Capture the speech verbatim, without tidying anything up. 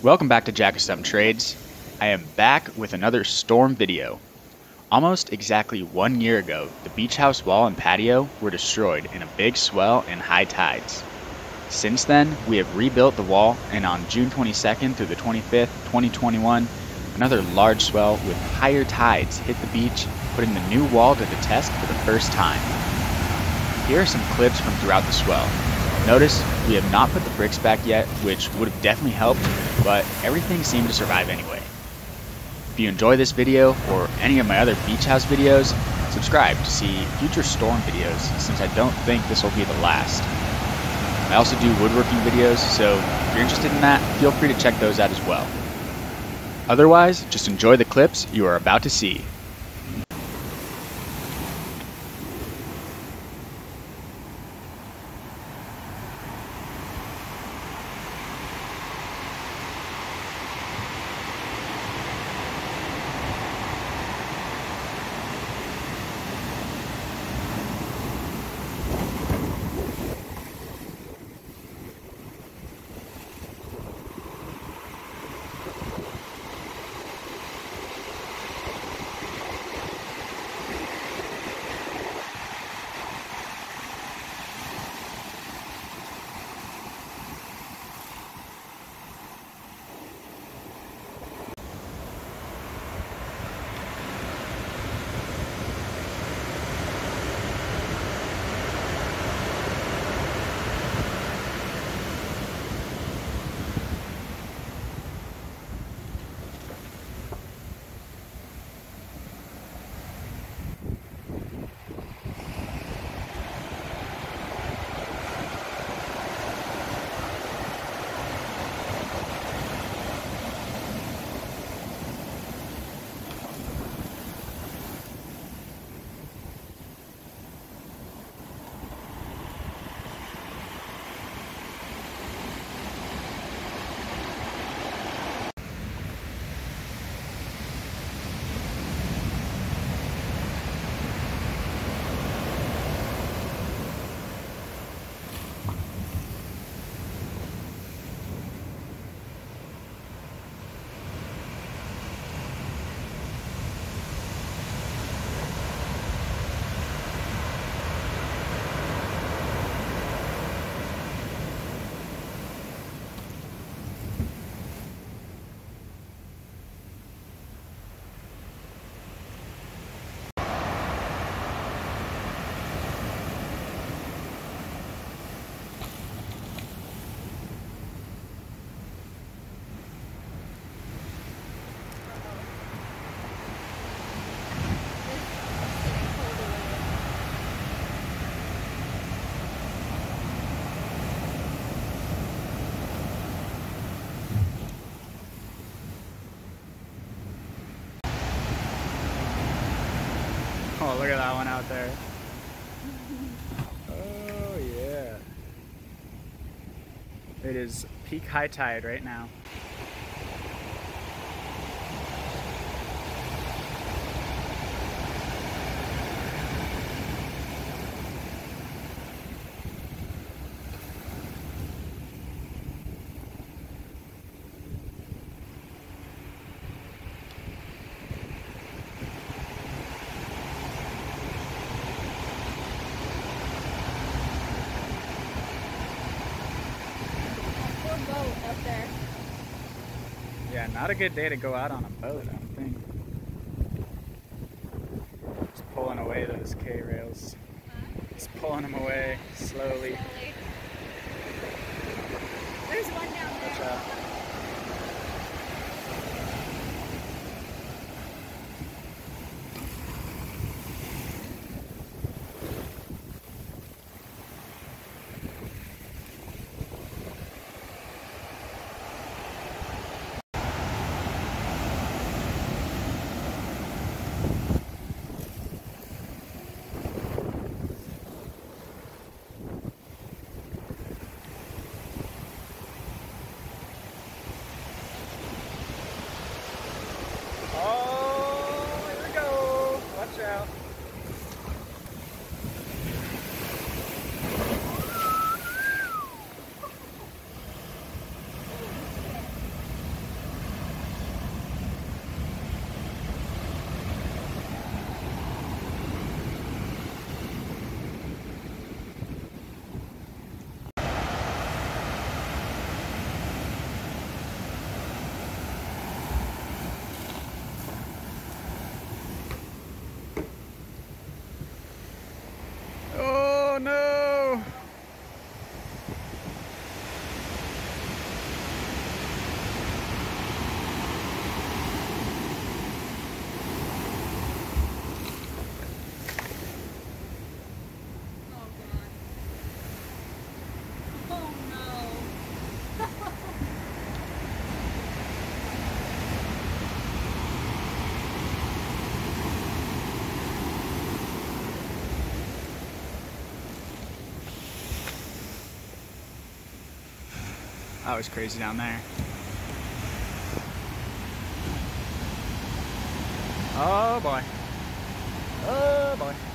Welcome back to Jack of Some Trades. I am back with another storm video. Almost exactly one year ago, the beach house wall and patio were destroyed in a big swell and high tides. Since then, we have rebuilt the wall, and on June twenty-second through the twenty-fifth, twenty twenty-one, another large swell with higher tides hit the beach, putting the new wall to the test for the first time. Here are some clips from throughout the swell. Notice we have not put the bricks back yet, which would have definitely helped, but everything seemed to survive anyway. If you enjoy this video or any of my other beach house videos, subscribe to see future storm videos since I don't think this will be the last. I also do woodworking videos, so if you're interested in that, feel free to check those out as well. Otherwise, just enjoy the clips you are about to see. Oh, look at that one out there. Oh, yeah. It is peak high tide right now. Yeah, not a good day to go out on a boat, I don't think. Just pulling away those K-rails. Just pulling them away, slowly. There's one down there. Watch out. That was crazy down there. Oh boy. Oh boy.